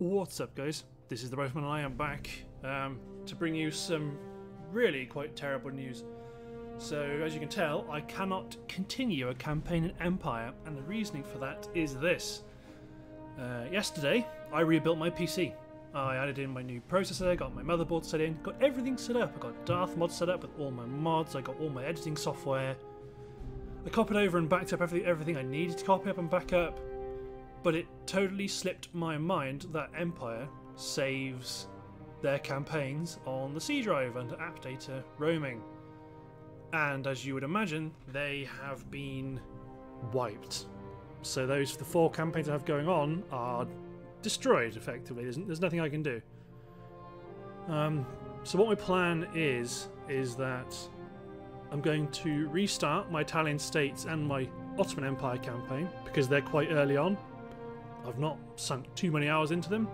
What's up, guys? This is The Roteman and I am back to bring you some really quite terrible news. So, as you can tell, I cannot continue a campaign in Empire, and the reasoning for that is this. Yesterday, I rebuilt my PC. I added in my new processor, got my motherboard set in, got everything set up. I got Darth Mod set up with all my mods, I got all my editing software. I copied over and backed up everything I needed to copy up and back up. But it totally slipped my mind that Empire saves their campaigns on the C drive under app data roaming. And as you would imagine, they have been wiped. So those the four campaigns I have going on are destroyed effectively. There's nothing I can do. So what my plan is that I'm going to restart my Italian States and my Ottoman Empire campaign because they're quite early on. I've not sunk too many hours into them,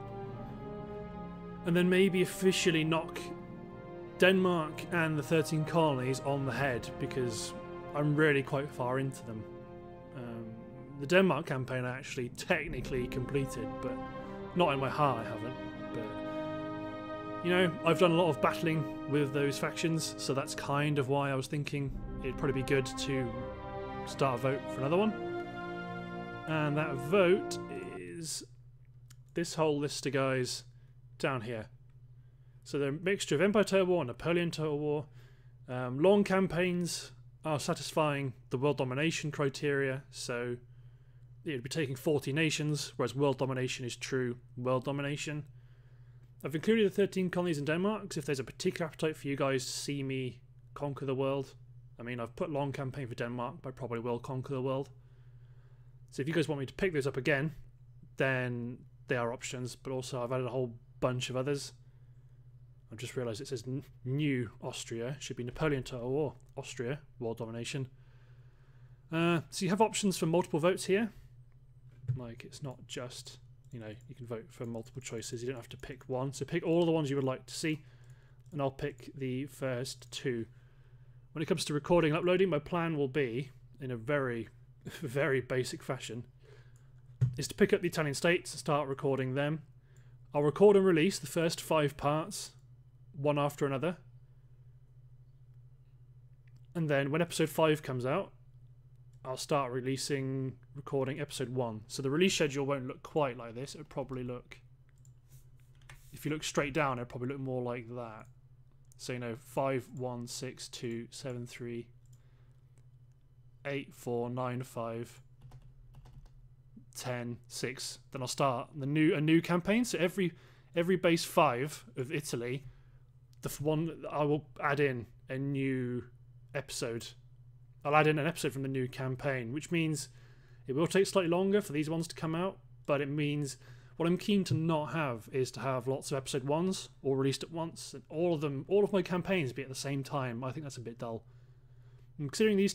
and then maybe officially knock Denmark and the 13 colonies on the head because I'm really quite far into them. The Denmark campaign I actually technically completed, but not in my heart I haven't. But you know, I've done a lot of battling with those factions, so that's kind of why I was thinking it'd probably be good to start a vote for another one. And that vote is this whole list of guys down here. So they're a mixture of Empire Total War and Napoleon Total War. Long campaigns are satisfying the world domination criteria, so it would be taking 40 nations, whereas world domination is true world domination. I've included the 13 colonies in Denmark, because if there's a particular appetite for you guys to see me conquer the world, I mean, I've put long campaign for Denmark, but I probably will conquer the world. So if you guys want me to pick those up again, then they are options, but also I've added a whole bunch of others. I've just realised it says New Austria, should be Napoleon Total War, Austria, world domination. So you have options for multiple votes here. Like, it's not just, you know, you can vote for multiple choices, you don't have to pick one. So pick all the ones you would like to see, and I'll pick the first two. When it comes to recording and uploading, my plan will be, in a very basic fashion, is to pick up the Italian States and start recording them. I'll record and release the first 5 parts, one after another, and then when episode 5 comes out, I'll start recording episode 1. So the release schedule won't look quite like this. It'll probably look, if you look straight down, it'll probably look more like that. So, you know, 5, 1, 6, 2, 7, 3, 8, 4, 9, 5, 10, 6. Then I'll start a new campaign. So every base 5 of Italy, the one I will add in a new episode. I'll add in an episode from the new campaign, which means it will take slightly longer for these ones to come out. But it means what I'm keen to not have is to have lots of episode 1s all released at once, and all of my campaigns be at the same time. I think that's a bit dull. And considering these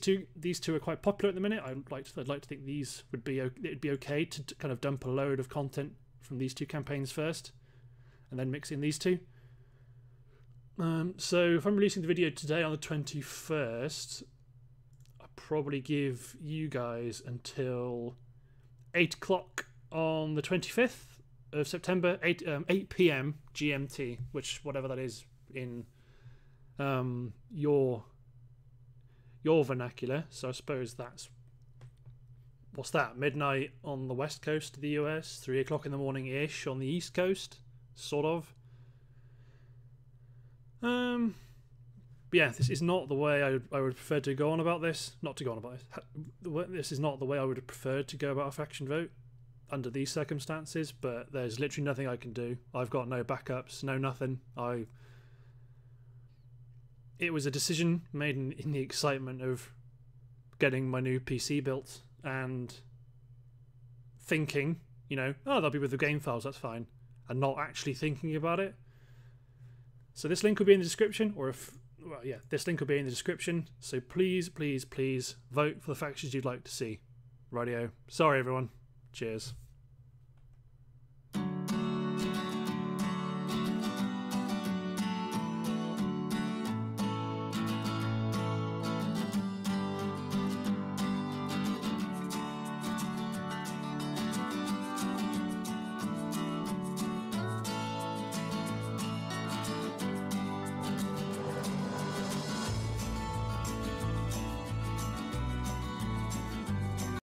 two are quite popular at the minute, I'd like to think these would be okay to kind of dump a load of content from these two campaigns first, and then mix in these two. So if I'm releasing the video today on the 21st, I'll probably give you guys until 8 o'clock. On the 25th of September, 8 p.m. GMT, which whatever that is in your vernacular. So I suppose that's, what's that? Midnight on the west coast of the US, 3 o'clock in the morning ish on the east coast, sort of. Yeah, this is not the way I would prefer to go on about this. Not to go on about this. This is not the way I would have preferred to go about a faction vote under these circumstances, but there's literally nothing I can do. I've got no backups, no nothing. It was a decision made in the excitement of getting my new PC built and thinking, you know, oh, they'll be with the game files, that's fine, and not actually thinking about it. So this link will be in the description, or if, well, yeah, this link will be in the description. So please, please, please vote for the factions you'd like to see. Rightio. Sorry, everyone. Cheers.